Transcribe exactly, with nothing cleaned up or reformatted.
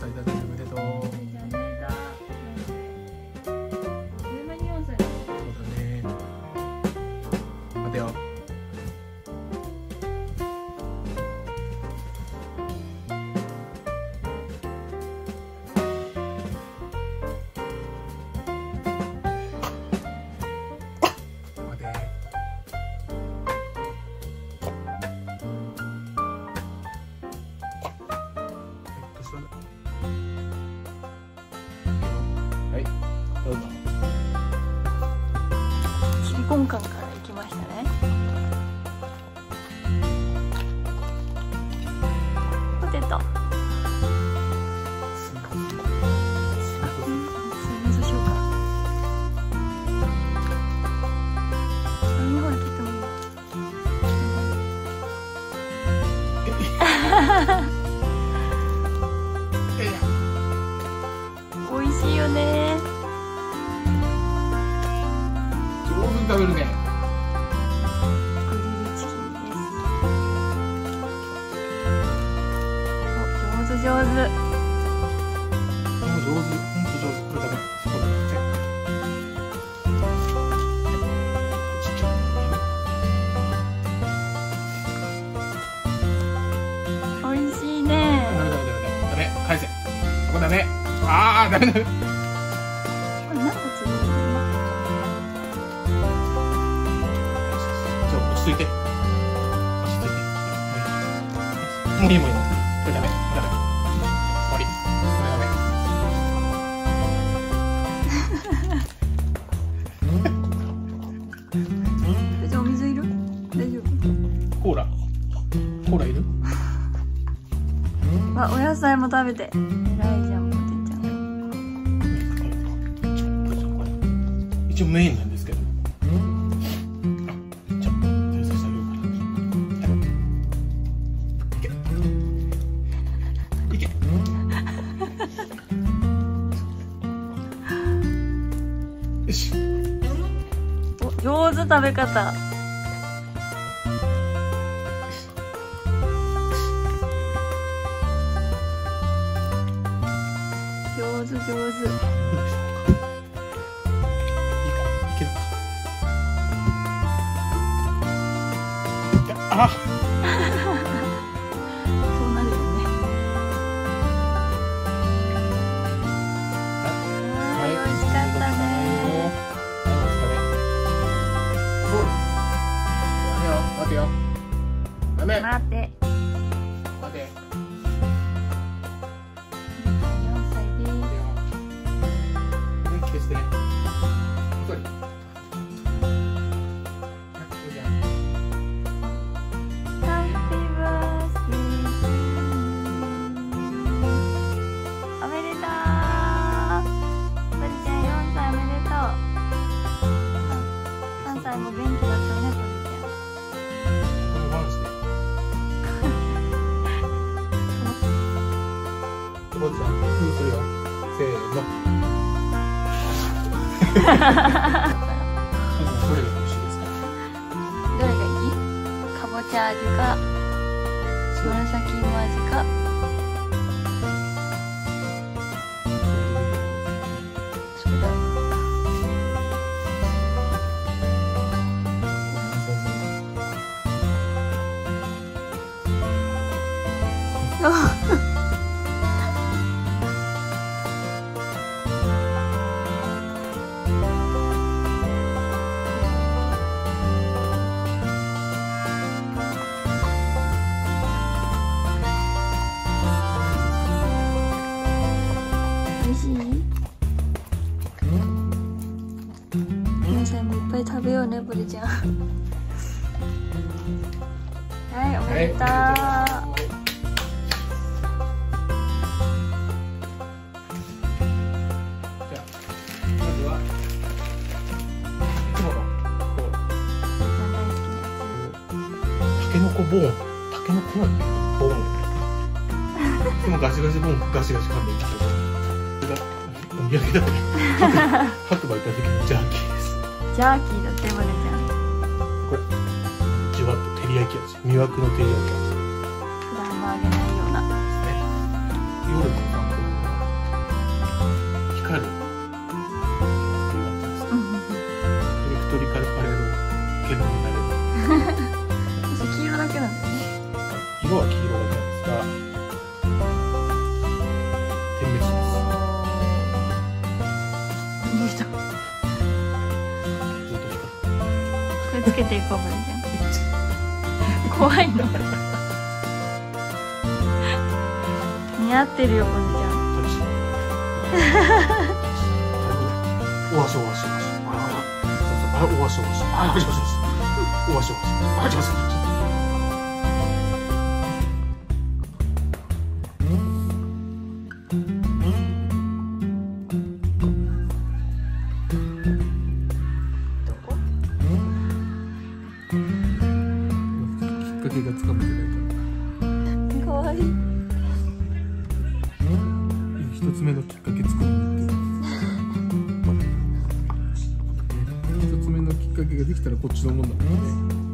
歳だね。おめでとう。おめでとう。車によんさいだね。そうだね。待てよ。香港から行きましたね。ポテト。水しようか。にほん切ってもいい。美味しいよね。食べるね。グリルチキンです。お、上手上手。あ、上手、本当上手、これ食べる。おいしいね。ダメダメダメダメ、返せ。ここダメ。ああ、ダメダメ。落ち着いて、落ち着いて、もういいもういい、これダメ、これダメ、終わり、これダメ。じゃあお水いる？大丈夫？コーラ、コーラいる？あ、お野菜も食べて。ライちゃんもてっちゃん。一応メインなんですけど。上手、食べ方。上手上手。いいか、いけるか。あ。そうなるよね。はい、美味しかったね。待てよ。ダメ。待て。待て。よんさいでーす。電気消してね。一人。ハッピーバースデー。おめでとう。とりちゃんよんさいおめでとう。さんさいも元気だったね。どうするよ。せーの。どれが美味しいですか。どれがいい？かぼちゃ味か、紫芋味か。それだ。あ。食べようね、ポリちゃん。はい、おめでとう。じゃあ、まずは。いつもの。たけのこボーン。たけのこなんだよ。ボーン。いつもガシガシボーン、ガシガシ噛んでるけど。お土産だね。白馬行った時のジャーキー。ジャーキーだって、まるちゃん。これ、じわっと照り焼き味、魅惑の照り焼き味。普段もあげないような。ですね。夜もさ、けていこうみたいな。怖いの。似合ってるよ、こんちゃん。おわしおわしおわし。あ、おわしおわし。あ、おわしおわし。おわしおわし。あ、おわしおわし。ひとつめのきっかけ作る一つ目のきっかけができたらこっちのもんだからね。